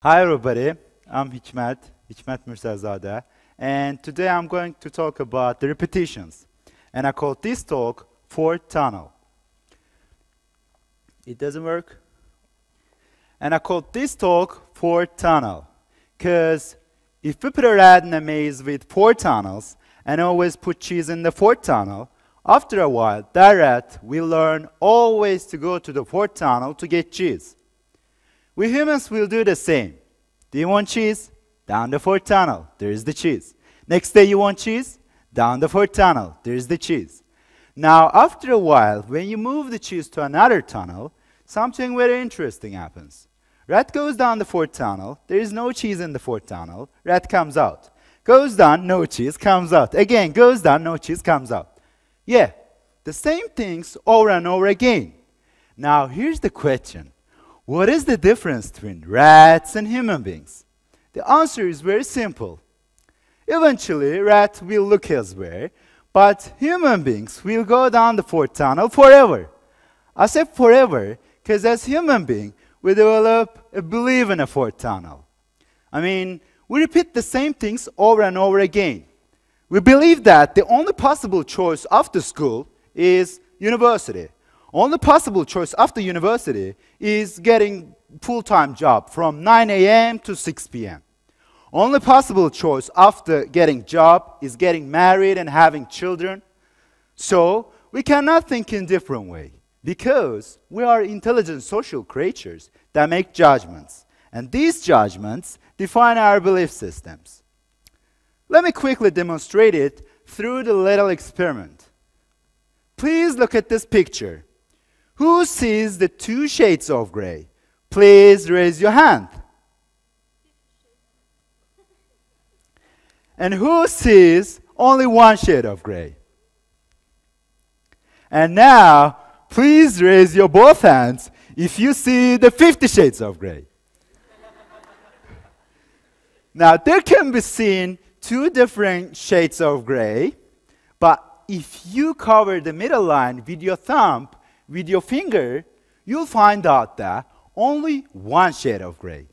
Hi everybody, I'm Hikmet Mursalzade, and today I'm going to talk about the repetitions, and I call this talk Thought Tunnel. It doesn't work? And I call this talk Thought Tunnel, because if we put a rat in a maze with thought tunnels and always put cheese in the thought tunnel, after a while that rat will learn always to go to the thought tunnel to get cheese. We humans will do the same. Do you want cheese? Down the thought tunnel, there is the cheese. Next day you want cheese? Down the thought tunnel, there is the cheese. Now after a while, when you move the cheese to another tunnel, something very interesting happens. Rat goes down the thought tunnel, there is no cheese in the thought tunnel, rat comes out. Goes down, no cheese, comes out. Again, goes down, no cheese, comes out. Yeah, the same things over and over again. Now here's the question. What is the difference between rats and human beings? The answer is very simple. Eventually, rat will look elsewhere, but human beings will go down the thought tunnel forever. I say forever, because as human beings, we develop a belief in a thought tunnel. I mean, we repeat the same things over and over again. We believe that the only possible choice after school is university. Only possible choice after university is getting full-time job from 9 a.m. to 6 p.m. Only possible choice after getting job is getting married and having children. So we cannot think in different way because we are intelligent social creatures that make judgments, and these judgments define our belief systems. Let me quickly demonstrate it through the little experiment. Please look at this picture. Who sees the two shades of gray? Please raise your hand. And who sees only one shade of gray? And now, please raise your both hands if you see the 50 shades of gray. Now, there can be seen two different shades of gray, but if you cover the middle line with your thumb, with your finger, you'll find out that only one shade of gray.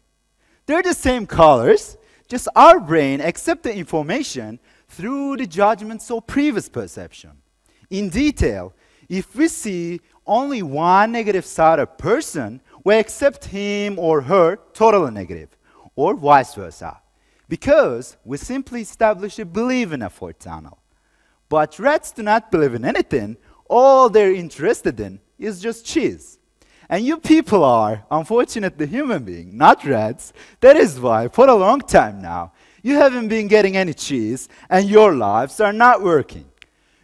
They're the same colors, just our brain accepts the information through the judgments of previous perception. In detail, if we see only one negative side of a person, we accept him or her totally negative, or vice versa, because we simply establish a belief in a thought tunnel. But rats do not believe in anything. All they're interested in is just cheese. And you people are, unfortunately, human beings, not rats. That is why, for a long time now, you haven't been getting any cheese and your lives are not working.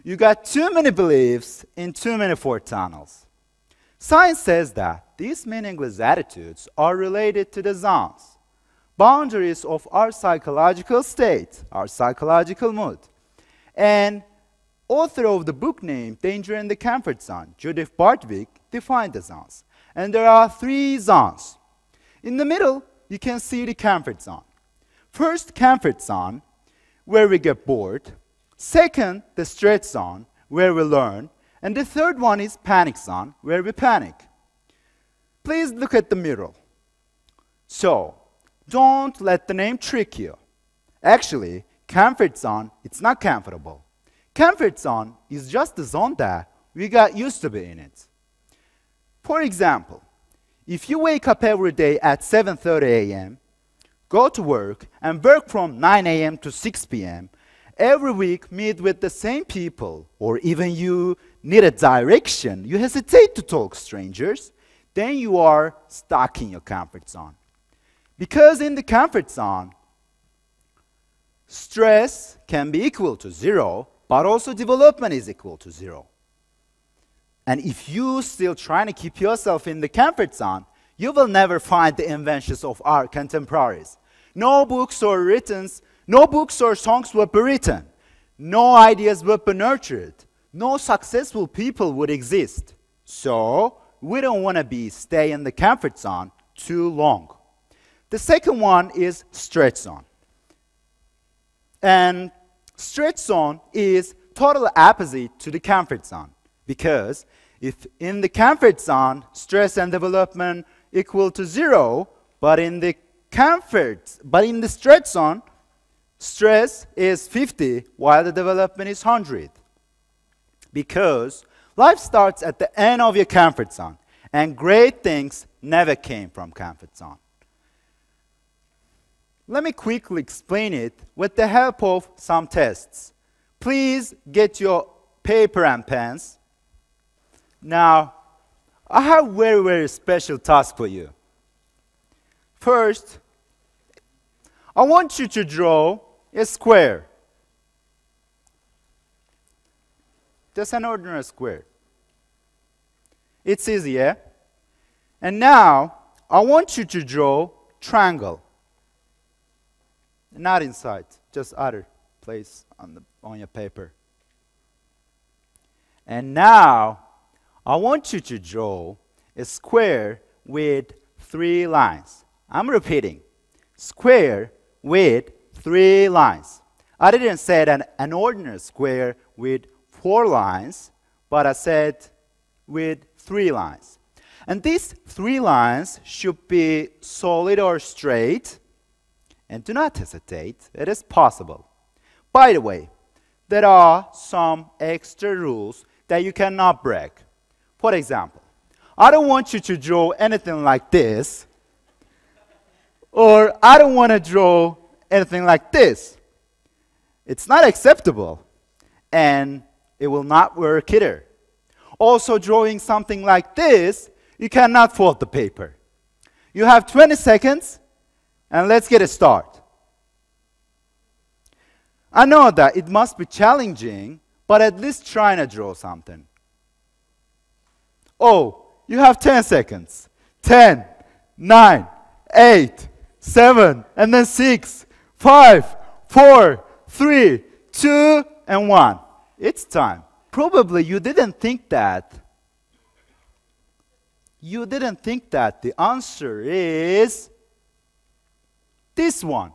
You got too many beliefs in too many thought tunnels. Science says that these meaningless attitudes are related to the zones, boundaries of our psychological state, our psychological mood. And author of the book named Danger in the Comfort Zone, Judith Bartwick, defined the zones. And there are three zones. In the middle, you can see the comfort zone. First, comfort zone, where we get bored. Second, the stretch zone, where we learn. And the third one is panic zone, where we panic. Please look at the mirror. So, don't let the name trick you. Actually, comfort zone, it's not comfortable. Comfort zone is just the zone that we got used to be in it. For example, if you wake up every day at 7:30 a.m., go to work and work from 9 a.m. to 6 p.m., every week meet with the same people, or even you need a direction, you hesitate to talk to strangers, then you are stuck in your comfort zone. Because in the comfort zone, stress can be equal to zero, but also development is equal to zero. And if you still trying to keep yourself in the comfort zone, you will never find the inventions of our contemporaries. No books or written, no books or songs would be written. No ideas would be nurtured. No successful people would exist. So we don't want to stay in the comfort zone too long. The second one is stretch zone. And stretch zone is total opposite to the comfort zone, because if in the comfort zone stress and development equal to zero, but in the comfort. But in the stress zone, stress is 50 while the development is 100. Because life starts at the end of your comfort zone, and great things never came from comfort zone. Let me quickly explain it with the help of some tests. Please get your paper and pens. Now, I have a very, very special task for you. First, I want you to draw a square. Just an ordinary square. It's easy, yeah? And now, I want you to draw triangle. Not inside, just other place on your paper. And now, I want you to draw a square with 3 lines. I'm repeating, square with 3 lines. I didn't say an ordinary square with 4 lines, but I said with 3 lines. And these 3 lines should be solid or straight. And do not hesitate, it is possible. By the way, there are some extra rules that you cannot break. For example, I don't want you to draw anything like this, or I don't want to draw anything like this. It's not acceptable, and it will not work either. Also, drawing something like this, you cannot fold the paper. You have 20 seconds, and let's get a start. I know that it must be challenging, but at least try to draw something. Oh, you have 10 seconds. 10, 9, 8, 7, and then 6, 5, 4, 3, 2, and 1. It's time. Probably you didn't think that. You didn't think that the answer is this one,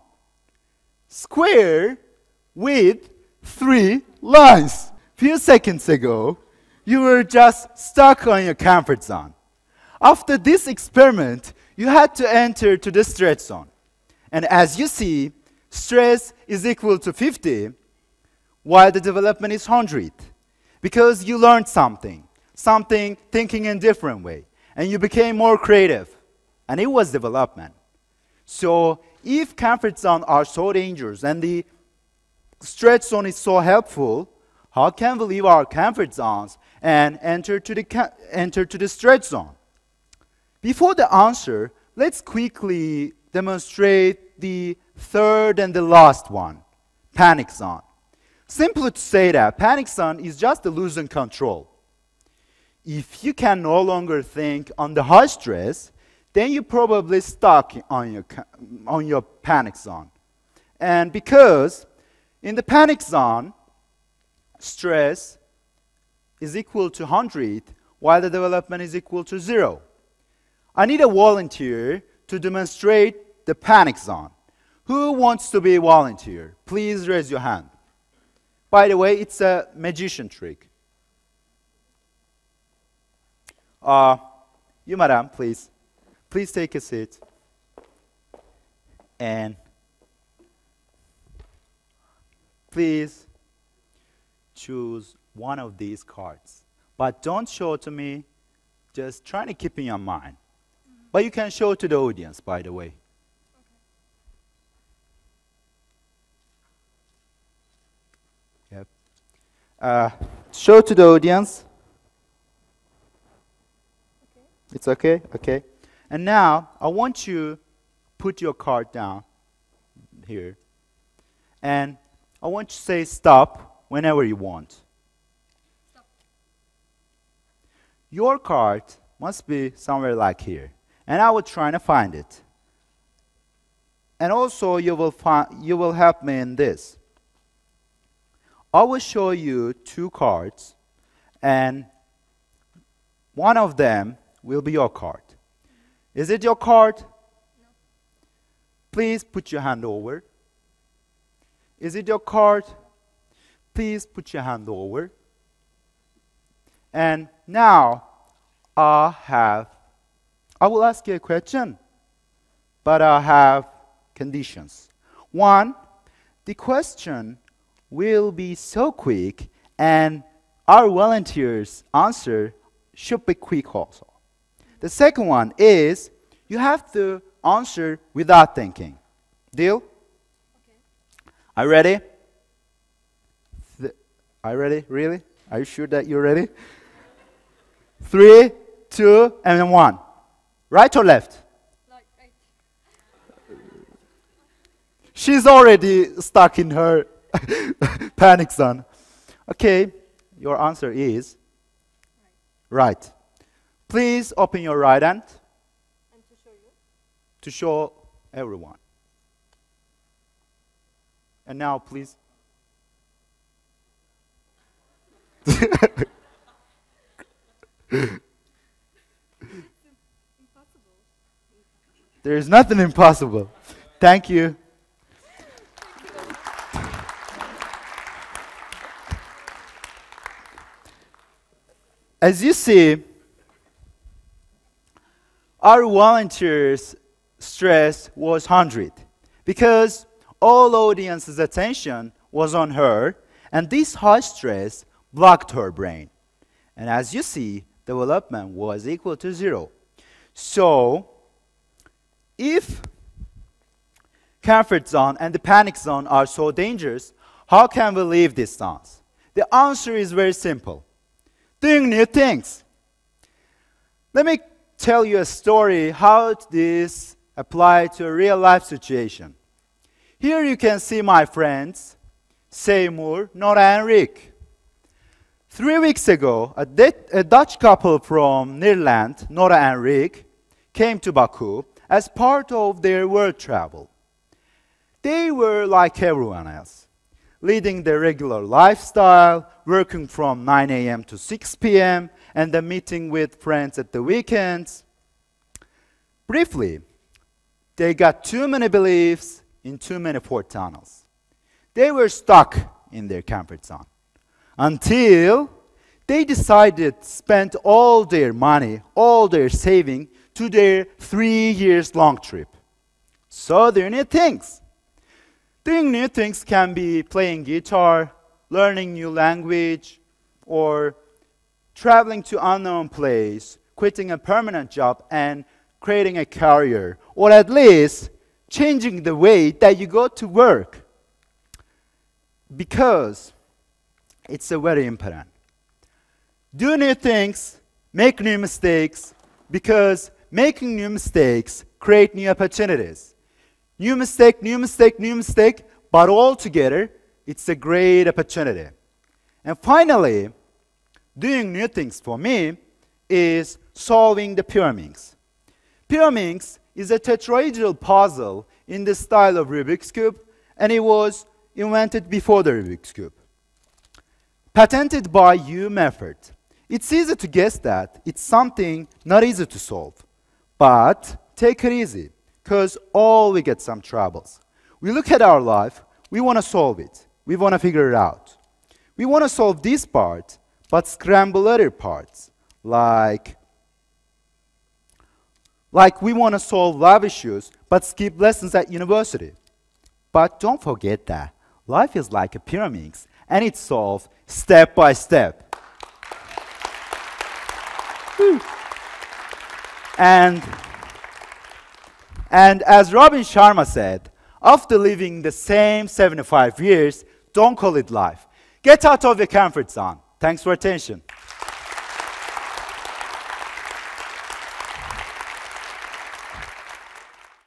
square with 3 lines. Few seconds ago, you were just stuck on your comfort zone. After this experiment, you had to enter to the stress zone. And as you see, stress is equal to 50, while the development is 100. Because you learned something thinking in a different way, and you became more creative, and it was development. So if comfort zones are so dangerous and the stretch zone is so helpful, how can we leave our comfort zones and enter to the stretch zone? Before the answer, let's quickly demonstrate the third and the last one, panic zone. Simply to say that panic zone is just losing control. If you can no longer think on the high stress, then you're probably stuck on your panic zone. And because in the panic zone, stress is equal to 100, while the development is equal to 0. I need a volunteer to demonstrate the panic zone. Who wants to be a volunteer? Please raise your hand. By the way, it's a magician trick. You, madam, please. Please take a seat. And please choose one of these cards. But don't show to me. Just try to keep in your mind. But you can show to the audience, by the way. Okay. Yep. Show to the audience. Okay. It's okay? Okay. And now, I want you to put your card down here. And I want you to say stop whenever you want. Stop. Your card must be somewhere like here. And I will try to find it. And also, you will help me in this. I will show you 2 cards. And one of them will be your card. Is it your card? No. Please put your hand over. Is it your card? Please put your hand over. And now I will ask you a question. but I have conditions. One, the question will be so quick, and our volunteers' answer should be quick also. The second one is you have to answer without thinking. Deal? Okay. Are you ready? Are you ready? Really? Are you sure that you're ready? 3, 2, and 1. Right or left? Right. She's already stuck in her panic zone. Okay, your answer is right. Right. Please open your right hand. And to show you? To show everyone. And now, please. There is nothing impossible. Thank you. As you see, our volunteers' stress was 100 because all audience's attention was on her, and this high stress blocked her brain. And as you see, development was equal to 0. So, if comfort zone and the panic zone are so dangerous, how can we leave this zone? The answer is very simple. Doing new things. Let me tell you a story how this applied to a real life situation. Here you can see my friends, Seymour, Nora and Rick. 3 weeks ago, a Dutch couple from Netherlands, Nora and Rick, came to Baku as part of their world travel. They were like everyone else, leading their regular lifestyle, working from 9 a.m. to 6 p.m., and the meeting with friends at the weekends. Briefly, they got too many beliefs in too many thought tunnels. They were stuck in their comfort zone until they decided to spend all their money, all their saving, to their 3-year-long trip. So they need things. Doing new things can be playing guitar, learning new language, or traveling to unknown place, quitting a permanent job and creating a career, or at least changing the way that you go to work, because it's a very important. Do new things, make new mistakes, because making new mistakes create new opportunities. New mistake, new mistake, new mistake, but all together, it's a great opportunity. And finally, doing new things for me is solving the Pyraminx. Pyraminx is a tetrahedral puzzle in the style of Rubik's Cube, and it was invented before the Rubik's Cube. Patented by U method. It's easy to guess that it's something not easy to solve, but take it easy, because all we get some troubles. We look at our life, we want to solve it. We want to figure it out. We want to solve this part, but scramble other parts. Like we want to solve love issues, but skip lessons at university. But don't forget that life is like a Pyraminx, and it's solved step by step. And as Robin Sharma said, after living the same 75 years, don't call it life. Get out of your comfort zone. Thanks for attention.